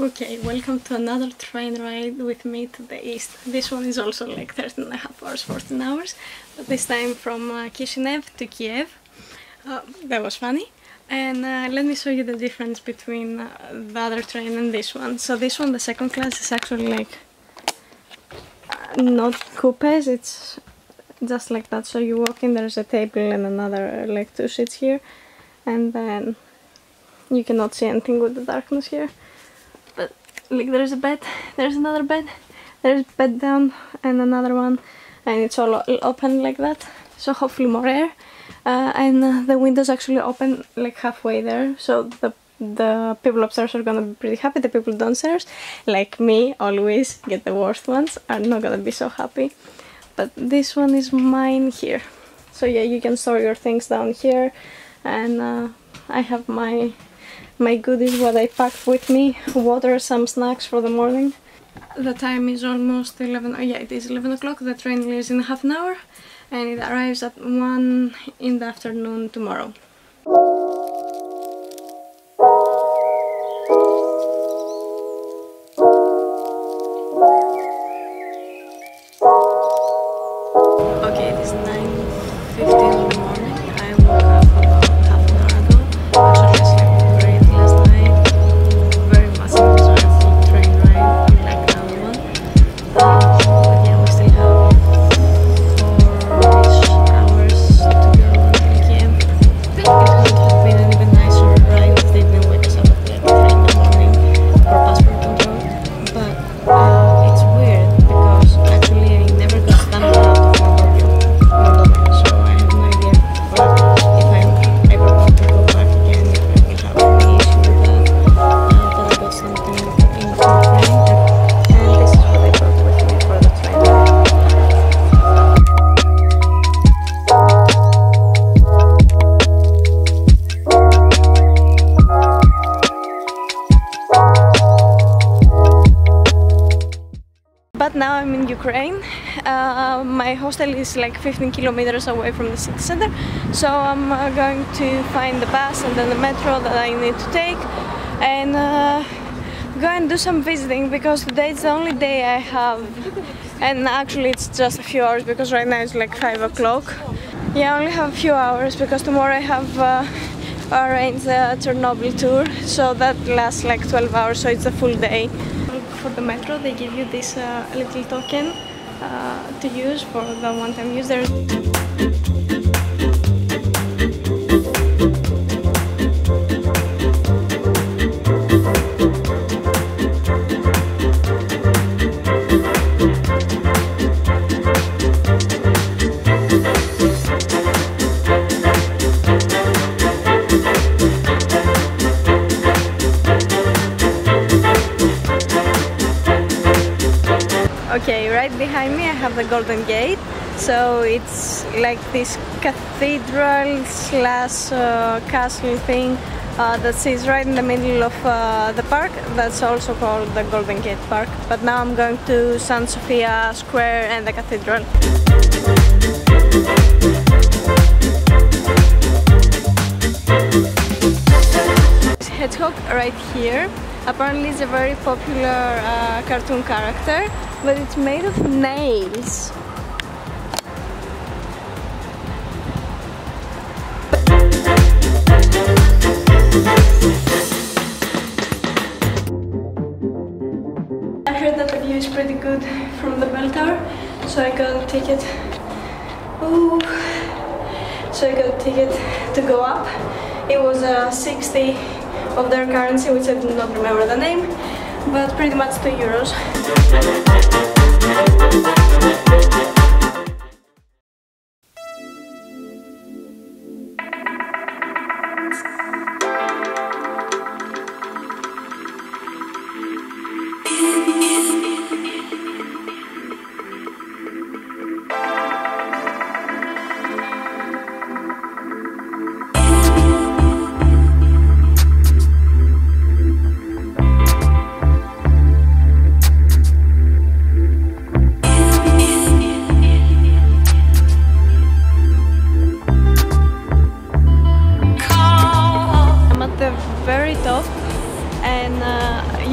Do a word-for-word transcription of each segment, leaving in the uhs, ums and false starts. Okay, welcome to another train ride with me to the east. This one is also like thirteen and a half hours, fourteen hours, but this time from uh, Kyshyniv to Kiev. Uh, that was funny. And uh, let me show you the difference between uh, the other train and this one. So this one, the second class, is actually like uh, not coupes, it's just like that. So you walk in, there's a table and another uh, like two seats here, and then you cannot see anything with the darkness here. But like there's a bed, there's another bed, there's bed down and another one, and it's all open like that. So hopefully more air. Uh, and uh, the windows actually open like halfway there, so the the people upstairs are gonna be pretty happy. The people downstairs, like me, always get the worst ones, are not gonna be so happy. But this one is mine here. So yeah, you can store your things down here, and uh, I have my my goodies, what I packed with me, water, some snacks for the morning. The time is almost eleven. Oh yeah, it is eleven o'clock. The train leaves in half an hour, and it arrives at one in the afternoon tomorrow. Okay, it is nine fifteen in the morning. I woke up about half an hour ago. Actually, I slept great last night. Very massive, joyful train ride, like that one. But yeah, we still have Now I'm in Ukraine. Uh, my hostel is like fifteen kilometers away from the city center, so I'm uh, going to find the bus and then the metro that I need to take, and uh, go and do some visiting, because today is the only day I have, and actually it's just a few hours because right now it's like five o'clock. Yeah, I only have a few hours because tomorrow I have uh, arranged a Chernobyl tour, so that lasts like twelve hours, so it's a full day. For the metro, they give you this uh, little token uh, to use for the one-time use. There's Okay, right behind me I have the Golden Gate, so it's like this cathedral slash uh, castle thing uh, that sits right in the middle of uh, the park, that's also called the Golden Gate Park. But now I'm going to San Sophia Square and the cathedral. It's hedgehog right here. Apparently it's a very popular uh, cartoon character, but it's made of nails. I heard that the view is pretty good from the bell tower, so I got a ticket. Ooh. So I got a ticket to go up. It was uh, sixty of their currency, which I do not remember the name, but pretty much two euros. Yeah.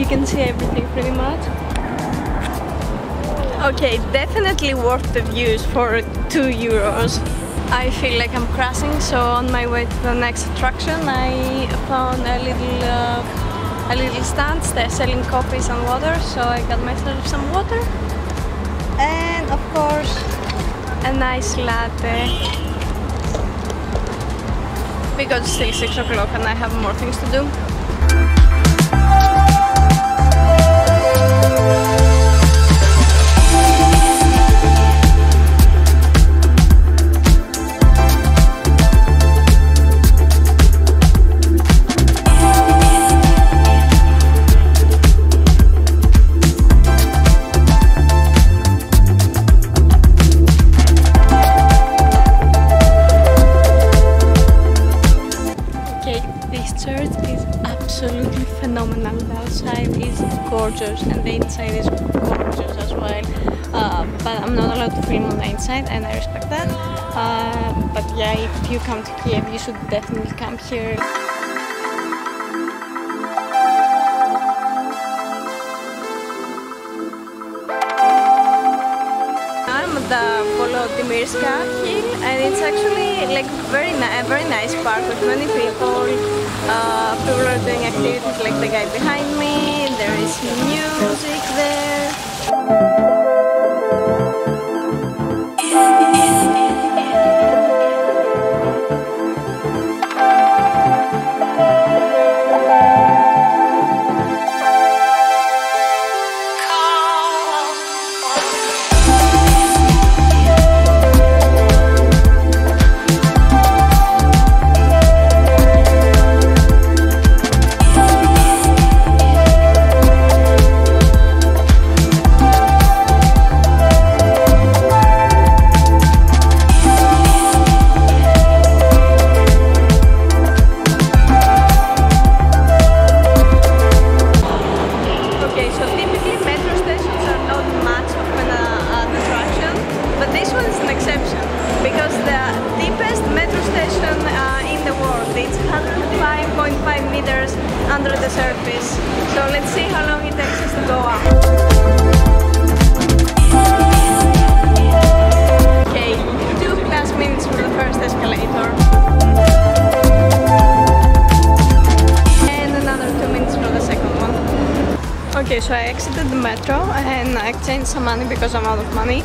you can see everything pretty much. Okay, definitely worth the views for two euros. I feel like I'm crashing, so on my way to the next attraction I found a little uh, a little stand. They're selling coffees and water, so I got myself some water and of course a nice latte, because it's still six o'clock and I have more things to do. And the inside is gorgeous as well, uh, but I'm not allowed to film on the inside and I respect that, uh, but yeah, if you come to Kyiv you should definitely come here. I'm at the Volodymyrska hill and it's actually like very, ni very nice park with many people. Uh, people are doing activities like the guy behind me. There is music there. Under the surface, so let's see how long it takes us to go up. Okay, two plus minutes for the first escalator and another two minutes for the second one. Okay, so I exited the metro and I exchanged some money because I'm out of money,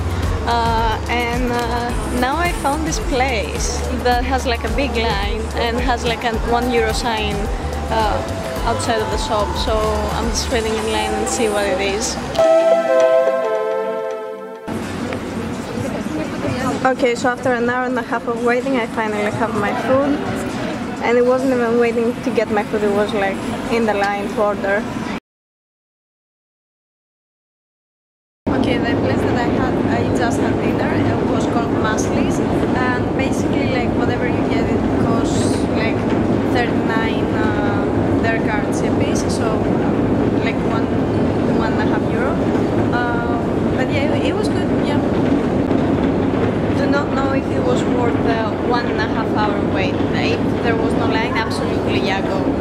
uh, and uh, now I found this place that has like a big line and has like a one euro sign uh, outside of the shop, so I'm just waiting in line and see what it is. Okay, so after an hour and a half of waiting I finally have my food, and it wasn't even waiting to get my food, it was like in the line to order. Okay, the place that I had, I just had dinner, it was called Masli's, and basically like whatever you get it costs like thirty-nine uh, their currency piece, so um, like one, one and a half euro. Uh, but yeah, it was good. Yeah. Do not know if it was worth the one and a half hour wait. If there was no line, absolutely, yeah, go.